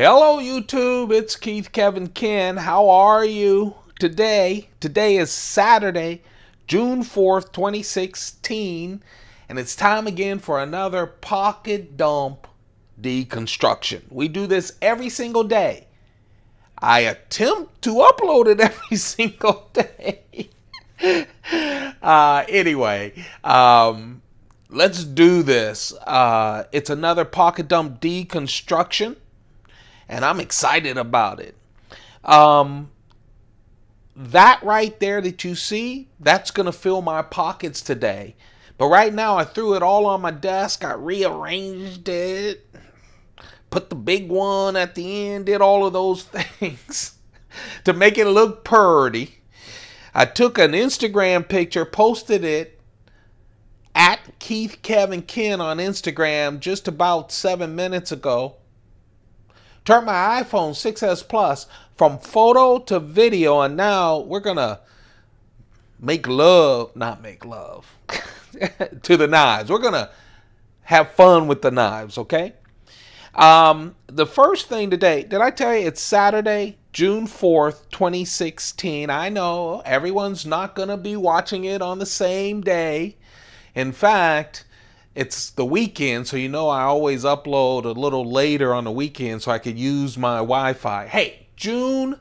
Hello YouTube, it's Keith Kevin Ken. How are you today? Today is Saturday, June 4th, 2016, and it's time again for another Pocket Dump Deconstruction. We do this every single day. I attempt to upload it every single day. Let's do this. It's another Pocket Dump Deconstruction. And I'm excited about it. That right there that you see, that's going to fill my pockets today. But right now, I threw it all on my desk. I rearranged it, put the big one at the end, did all of those things to make it look purty. I took an Instagram picture, posted it at Keith Kevin Ken on Instagram just about 7 minutes ago. Turned my iPhone 6S Plus from photo to video, and now we're going to not make love, to the knives. We're going to have fun with the knives, okay? The first thing today, did I tell you it's Saturday, June 4th, 2016? I know everyone's not going to be watching it on the same day. In fact, it's the weekend, so you know I always upload a little later on the weekend so I could use my Wi-Fi. Hey, June,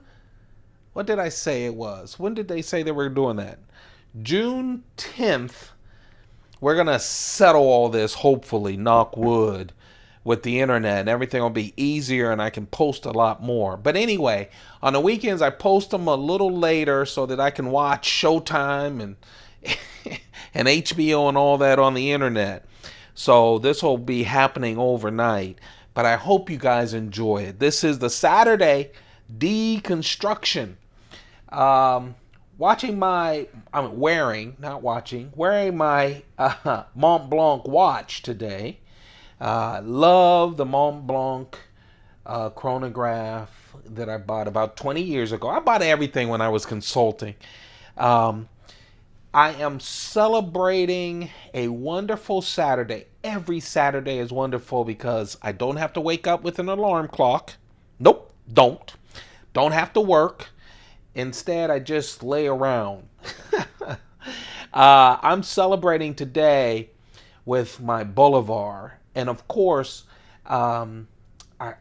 what did I say it was? When did they say they were doing that? June 10th, we're going to settle all this, hopefully, knock wood, with the internet, and everything will be easier and I can post a lot more. But anyway, on the weekends I post them a little later so that I can watch Showtime and HBO and all that on the internet. So this will be happening overnight, but I hope you guys enjoy it. This is the Saturday deconstruction. Wearing my Mont Blanc watch today. Love the Mont Blanc chronograph that I bought about 20 years ago. I bought everything when I was consulting. I am celebrating a wonderful Saturday. Every Saturday is wonderful because I don't have to wake up with an alarm clock. Nope, don't have to work. Instead, I just lay around. I'm celebrating today with my Bolivar. And of course, I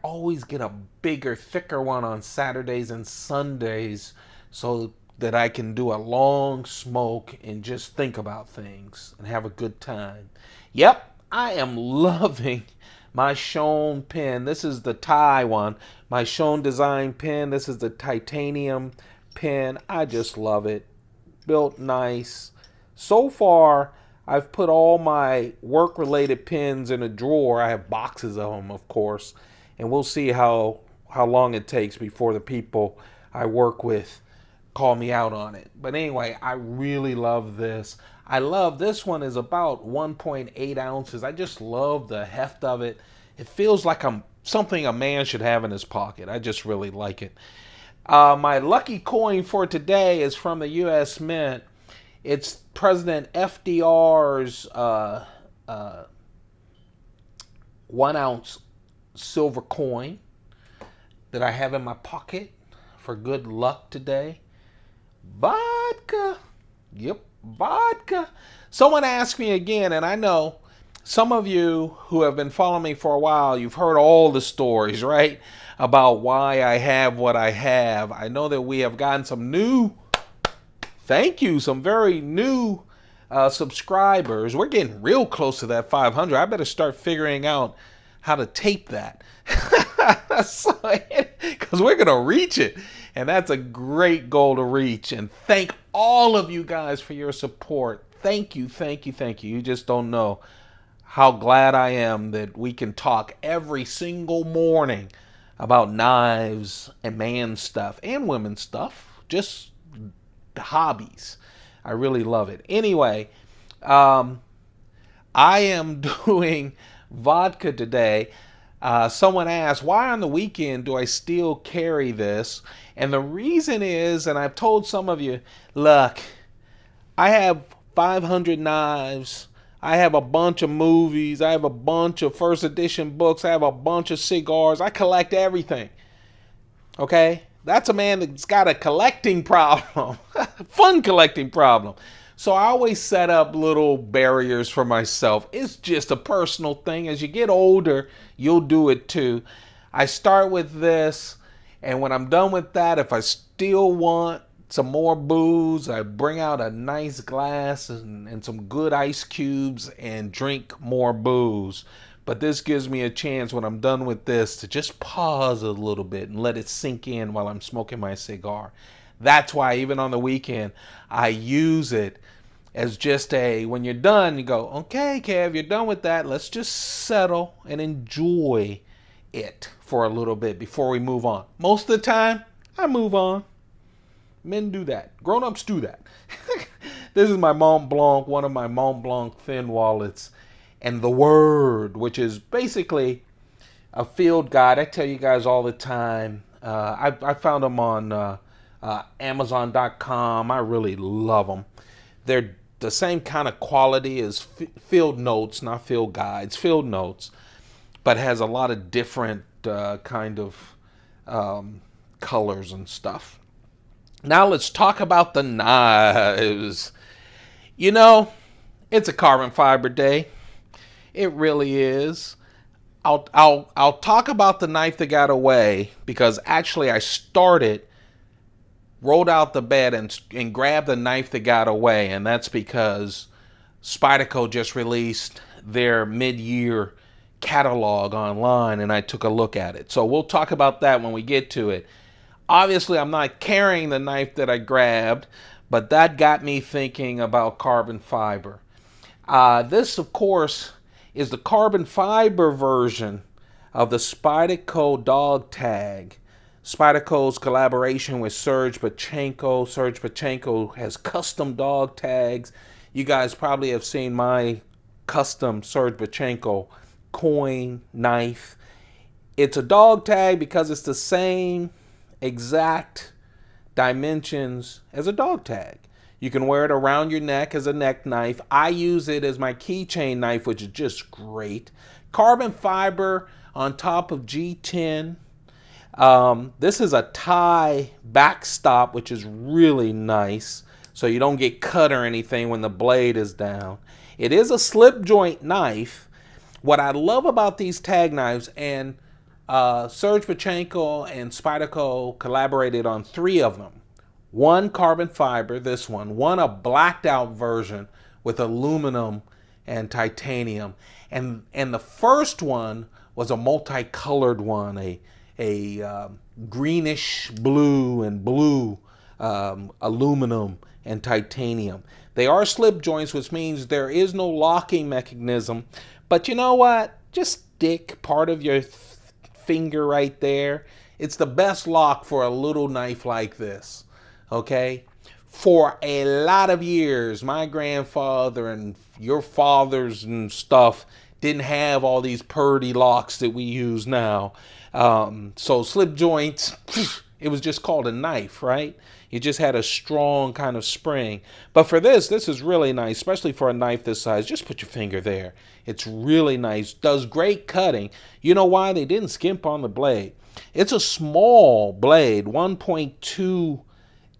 always get a bigger, thicker one on Saturdays and Sundays so that I can do a long smoke and just think about things and have a good time. Yep, I am loving my Schon pen. This is the Thai one, my Schon design pen. This is the titanium pen. I just love it. Built nice. So far, I've put all my work-related pens in a drawer. I have boxes of them, of course, and we'll see how long it takes before the people I work with call me out on it. But anyway, I really love this. I love this one is about 1.8 ounces. I just love the heft of it. It feels like something a man should have in his pocket. I just really like it. My lucky coin for today is from the U.S. Mint. It's President FDR's 1 ounce silver coin that I have in my pocket for good luck today. Vodka. Yep, vodka. Someone asked me again, and I know some of you who have been following me for a while, you've heard all the stories, right, about why I have what I have. I know that we have gotten some new, thank you, some very new subscribers. We're getting real close to that 500. I better start figuring out how to tape that, because we're going to reach it. And that's a great goal to reach. And thank all of you guys for your support. Thank you, thank you, thank you. You just don't know how glad I am that we can talk every single morning about knives and man stuff and women stuff, just the hobbies. I really love it. Anyway, I am doing vodka today. Someone asked, why on the weekend do I still carry this? And the reason is, and I've told some of you, look, I have 500 knives. I have a bunch of movies. I have a bunch of first edition books. I have a bunch of cigars. I collect everything. Okay? That's a man that's got a collecting problem. Fun collecting problem. So I always set up little barriers for myself. It's just a personal thing. As you get older, you'll do it too. I start with this, and when I'm done with that, if I still want some more booze, I bring out a nice glass and some good ice cubes and drink more booze. But this gives me a chance when I'm done with this to just pause a little bit and let it sink in while I'm smoking my cigar. That's why even on the weekend, I use it as just a, when you're done, you go, okay, Kev, you're done with that. Let's just settle and enjoy it for a little bit before we move on. Most of the time, I move on. Men do that. Grown-ups do that. This is my Mont Blanc, one of my Mont Blanc thin wallets. And The Word, which is basically a field guide. I tell you guys all the time. I found them on Amazon.com. I really love them. They're the same kind of quality as field notes, not field guides, field notes, but has a lot of different kind of colors and stuff. Now let's talk about the knives. You know, it's a carbon fiber day. It really is. I'll talk about the knife that got away, because actually I started, rolled out the bed and grabbed the knife that got away, and that's because Spyderco just released their mid-year catalog online, and I took a look at it. So we'll talk about that when we get to it. Obviously, I'm not carrying the knife that I grabbed, but that got me thinking about carbon fiber. This, of course, is the carbon fiber version of the Spyderco dog tag. Spyderco's collaboration with Serge Pachenko. Serge Pachenko has custom dog tags. You guys probably have seen my custom Serge Pachenko coin knife. It's a dog tag because it's the same exact dimensions as a dog tag. You can wear it around your neck as a neck knife. I use it as my keychain knife, which is just great. Carbon fiber on top of G10. This is a tie backstop, which is really nice, so you don't get cut or anything when the blade is down. It is a slip joint knife. What I love about these tag knives, and Serge Pachenko and Spyderco collaborated on 3 of them. 1 carbon fiber, this one a blacked out version with aluminum and titanium, and the first one was a multicolored one, a greenish blue and blue aluminum and titanium. They are slip joints, which means there is no locking mechanism, but you know what, just stick part of your finger right there. It's the best lock for a little knife like this. Okay, for a lot of years, my grandfather and your fathers and stuff didn't have all these purdy locks that we use now. So slip joints, it was just called a knife, right? You just had a strong kind of spring. But for this is really nice, especially for a knife this size. Just put your finger there. It's really nice. Does great cutting. You know why? They didn't skimp on the blade. It's a small blade, 1.2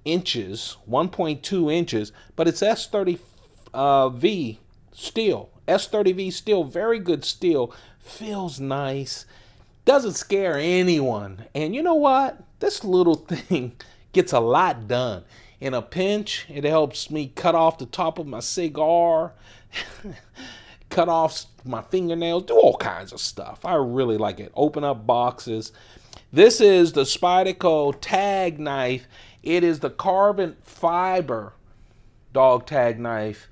inches, 1.2 inches, but it's S30V steel. S30V steel, very good steel. Feels nice. Doesn't scare anyone. And you know what? This little thing gets a lot done. In a pinch, it helps me cut off the top of my cigar, cut off my fingernails, do all kinds of stuff. I really like it. Open up boxes. This is the Spyderco tag knife. It is the carbon fiber dog tag knife,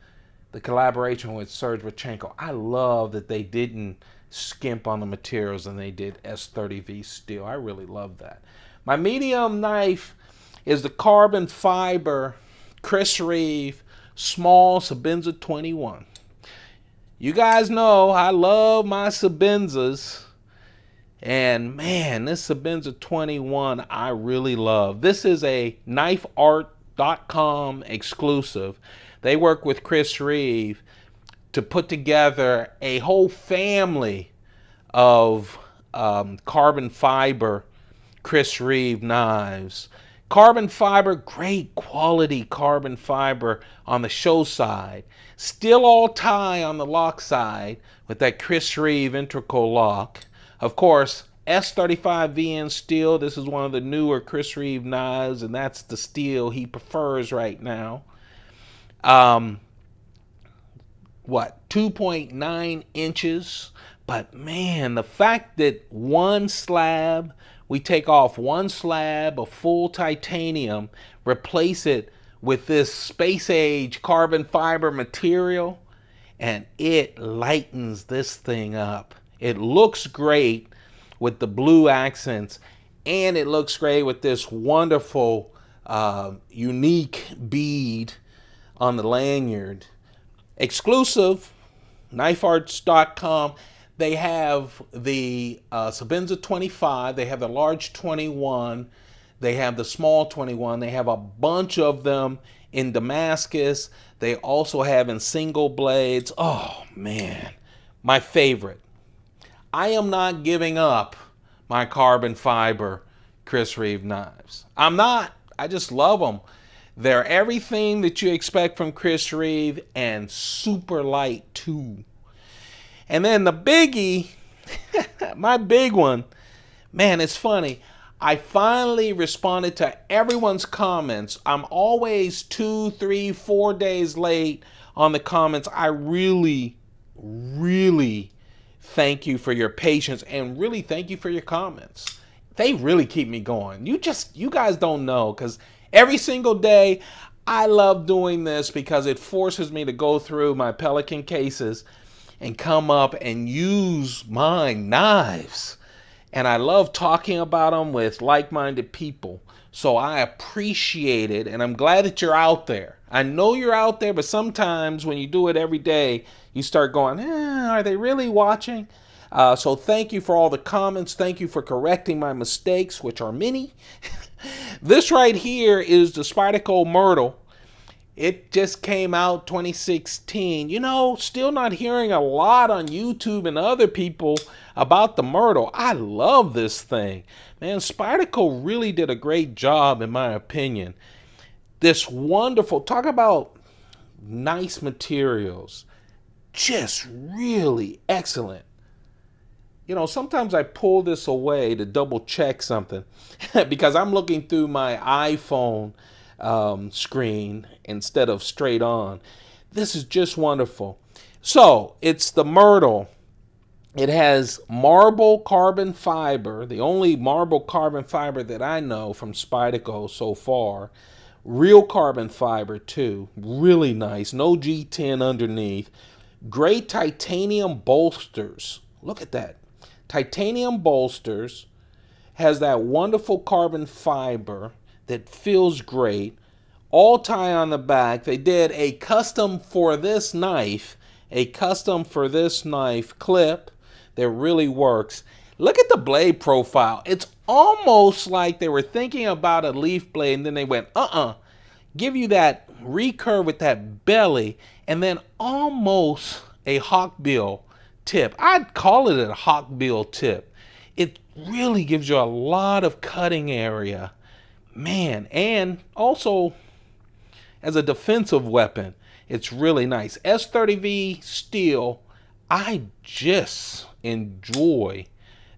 the collaboration with Serge Pachenko. I love that they didn't skimp on the materials and they did S30V steel. I really love that. My medium knife is the carbon fiber Chris Reeve small Sebenza 21. You guys know I love my Sebenzas, and man, this Sebenza 21 I really love. This is a KnifeArts.com exclusive. They work with Chris Reeve to put together a whole family of carbon fiber Chris Reeve knives. Carbon fiber, great quality carbon fiber on the show side. Still all tie on the lock side with that Chris Reeve Intrico lock. Of course, S35VN steel. This is one of the newer Chris Reeve knives, and that's the steel he prefers right now. 2.9 inches. But man, the fact that one slab, we take off one slab of full titanium, replace it with this space age carbon fiber material, and it lightens this thing up. It looks great with the blue accents, and it looks great with this wonderful, unique bead on the lanyard. Exclusive, KnifeArts.com. They have the Sebenza 25, they have the large 21, they have the small 21, they have a bunch of them in Damascus. They also have in single blades. Oh man, my favorite. I am not giving up my carbon fiber Chris Reeve knives. I'm not, I just love them. They're everything that you expect from Chris Reeve, and super light too. And then the biggie, my big one, man, it's funny. I finally responded to everyone's comments. I'm always 2, 3, 4 days late on the comments. I really, really thank you for your patience, and really thank you for your comments. They really keep me going. You guys don't know, because every single day I love doing this because it forces me to go through my Pelican cases and come up and use my knives. And I love talking about them with like-minded people. So I appreciate it, and I'm glad that you're out there. I know you're out there, but sometimes when you do it every day, you start going, are they really watching? So thank you for all the comments. Thank you for correcting my mistakes, which are many. This right here is the Spyderco Myrtle. It just came out 2016. You know, still not hearing a lot on YouTube and other people about the Myrtle. I love this thing. Man, Spyderco really did a great job, in my opinion. This wonderful, talk about nice materials. Just really excellent. You know, sometimes I pull this away to double check something because I'm looking through my iPhone screen instead of straight on. This is just wonderful. So it's the Myrtle. It has marble carbon fiber, the only marble carbon fiber that I know from Spyderco so far. Real carbon fiber too, really nice, no G10 underneath. Great titanium bolsters, look at that. Titanium bolsters, has that wonderful carbon fiber that feels great. All tie on the back. They did a custom for this knife, clip that really works. Look at the blade profile. It's almost like they were thinking about a leaf blade, and then they went, give you that recurve with that belly, and then almost a hawkbill tip. I'd call it a hawkbill tip. It really gives you a lot of cutting area. Man, and also as a defensive weapon, it's really nice. S30V steel, I just enjoy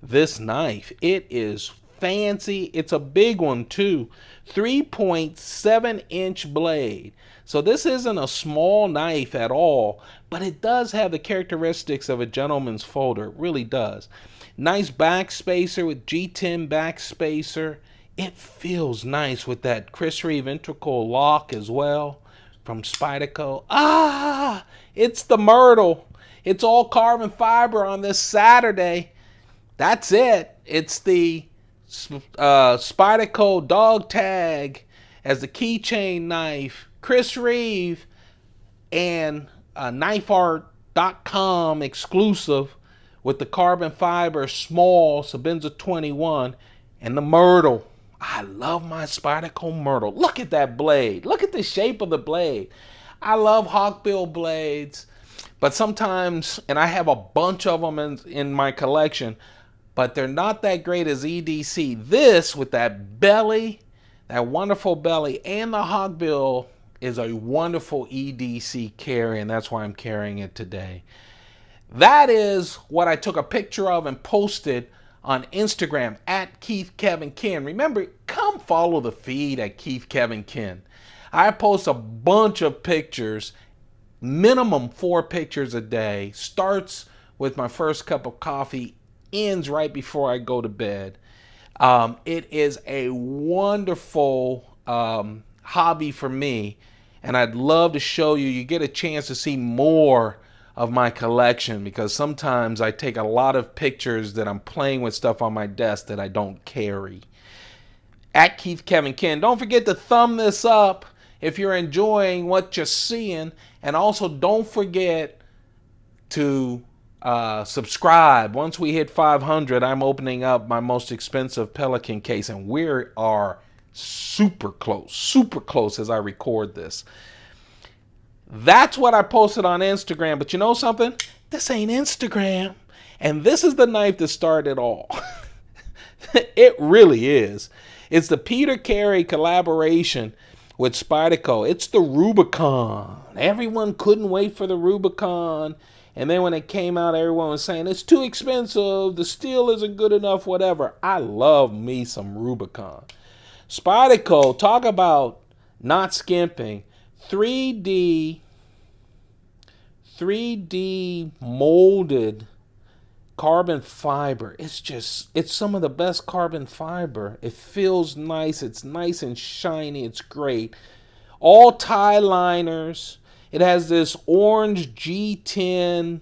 this knife. It is fancy. It's a big one too, 3.7 inch blade. So this isn't a small knife at all, but it does have the characteristics of a gentleman's folder. It really does. Nice back spacer with G10 back spacer. It feels nice with that Chris Reeve Intrico lock as well from Spyderco. Ah, it's the Myrtle. It's all carbon fiber on this Saturday. That's it. It's the Spyderco dog tag as the keychain knife. Chris Reeve and KnifeArts.com exclusive with the carbon fiber small Sebenza 21 and the Myrtle. I love my Spyderco Myrtle. Look at that blade. Look at the shape of the blade. I love hawkbill blades. But sometimes, and I have a bunch of them in my collection, but they're not that great as EDC. This, with that belly, that wonderful belly, and the hog bill, is a wonderful EDC carry, and that's why I'm carrying it today. That is what I took a picture of and posted on Instagram at Keith Kevin Ken. Remember, come follow the feed at Keith Kevin Ken. I post a bunch of pictures, minimum 4 pictures a day. Starts with my first cup of coffee, ends right before I go to bed. It is a wonderful hobby for me, and I'd love to show you. You get a chance to see more of my collection, because sometimes I take a lot of pictures that I'm playing with stuff on my desk that I don't carry. At Keith Kevin Ken. Don't forget to thumb this up if you're enjoying what you're seeing, and also don't forget to subscribe. Once we hit 500, I'm opening up my most expensive Pelican case, and we are super close as I record this. That's what I posted on Instagram, but you know something? This ain't Instagram. And this is the knife that started it all. It really is. It's the Peter Carey collaboration with Spyderco. It's the Rubicon. Everyone couldn't wait for the Rubicon. And then when it came out, everyone was saying, it's too expensive, the steel isn't good enough, whatever. I love me some Rubicon. Spyderco, talk about not skimping. 3D molded carbon fiber. It's just, it's some of the best carbon fiber. It feels nice. It's nice and shiny. It's great. All tie liners. It has this orange G10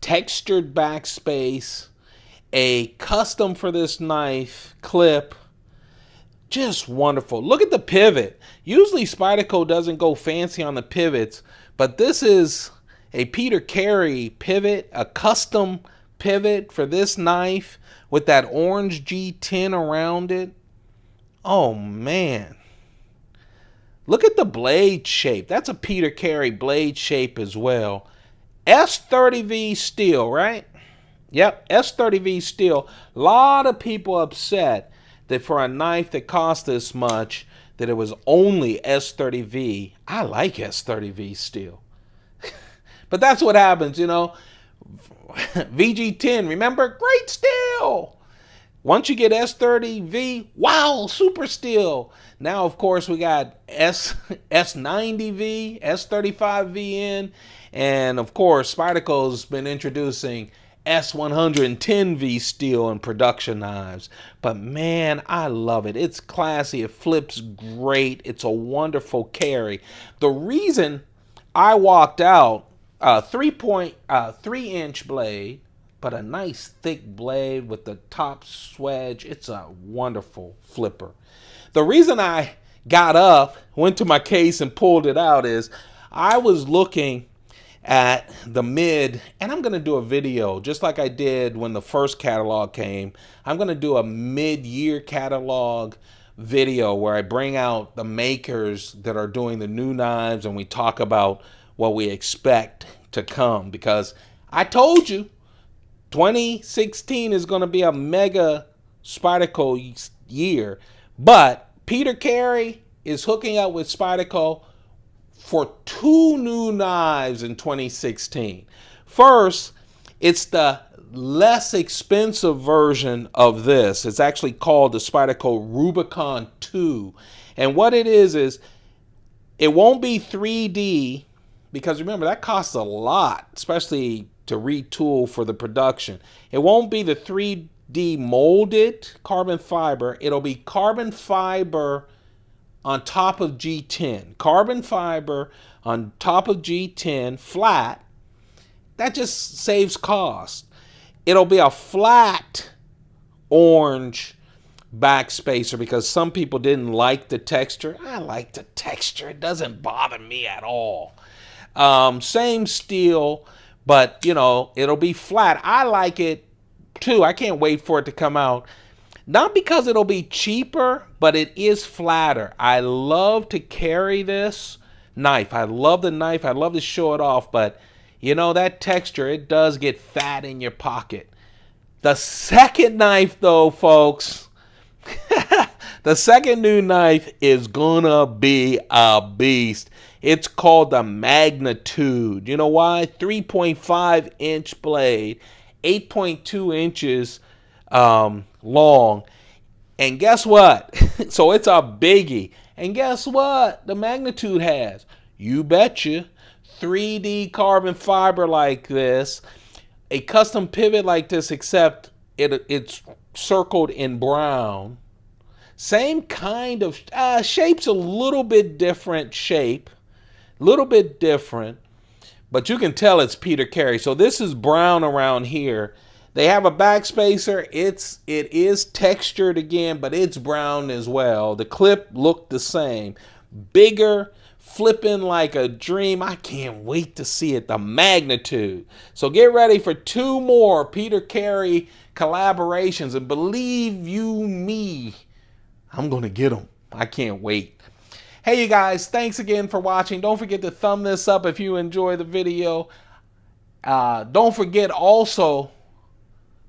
textured backspace, a custom for this knife clip. Just wonderful. Look at the pivot. Usually Spyderco doesn't go fancy on the pivots, but this is a Peter Carey pivot, a custom pivot for this knife with that orange G10 around it. Oh man. Look at the blade shape. That's a Peter Carey blade shape as well. S30V steel, right? Yep, S30V steel. A lot of people upset that for a knife that cost this much, that it was only S30V. I like S30V steel. But that's what happens, you know. VG10, remember? Great steel. Once you get S30V, wow, super steel. Now, of course, we got S90V, S35VN, and, of course, Spyderco's been introducing S110V steel and production knives. But man, I love it. It's classy. It flips great. It's a wonderful carry. The reason I walked out a 3-inch blade, but a nice thick blade with the top swedge. It's a wonderful flipper. The reason I got up, went to my case and pulled it out is I was looking at the mid, and I'm going to do a video just like I did when the first catalog came. I'm going to do a mid-year catalog video where I bring out the makers that are doing the new knives and we talk about what we expect to come, because I told you 2016 is going to be a mega Spyderco year. But Peter Carey is hooking up with Spyderco for 2 new knives in 2016. First, it's the less expensive version of this. It's actually called the Spyderco Rubicon 2. And what it is it won't be 3D, because remember, that costs a lot, especially to retool for the production. It won't be the 3D molded carbon fiber. It'll be carbon fiber on top of G10, carbon fiber on top of G10 flat. That just saves cost. It'll be a flat orange backspacer, because some people didn't like the texture. I like the texture. It doesn't bother me at all. Same steel, but you know, it'll be flat. I like it too. I can't wait for it to come out. Not because it'll be cheaper, but it is flatter. I love to carry this knife. I love the knife. I love to show it off, but you know, that texture, it does get fat in your pocket. The second knife though, folks, the second new knife is gonna be a beast. It's called the Magnitude. You know why? 3.5 inch blade, 8.2 inches long. And guess what? So it's a biggie. And guess what the Magnitude has? You betcha. 3D carbon fiber like this. A custom pivot like this, except it's circled in brown. Same kind of shape's a little bit different shape. Little bit different. But you can tell it's Peter Carey. So this is brown around here. They have a back spacer. It is textured again, but it's brown as well. The clip looked the same. Bigger, flipping like a dream. I can't wait to see it, the Magnitude. So get ready for two more Peter Carey collaborations, and believe you me, I'm gonna get them. I can't wait. Hey you guys, thanks again for watching. Don't forget to thumb this up if you enjoy the video. Don't forget also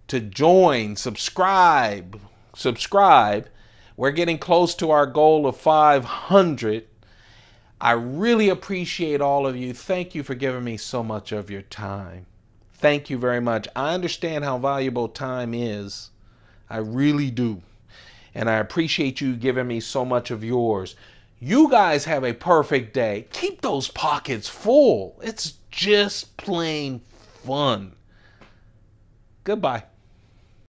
to join, subscribe. We're getting close to our goal of 500. I really appreciate all of you. Thank you for giving me so much of your time. Thank you very much. I understand how valuable time is. I really do. And I appreciate you giving me so much of yours. You guys have a perfect day. Keep those pockets full. It's just plain fun. Goodbye.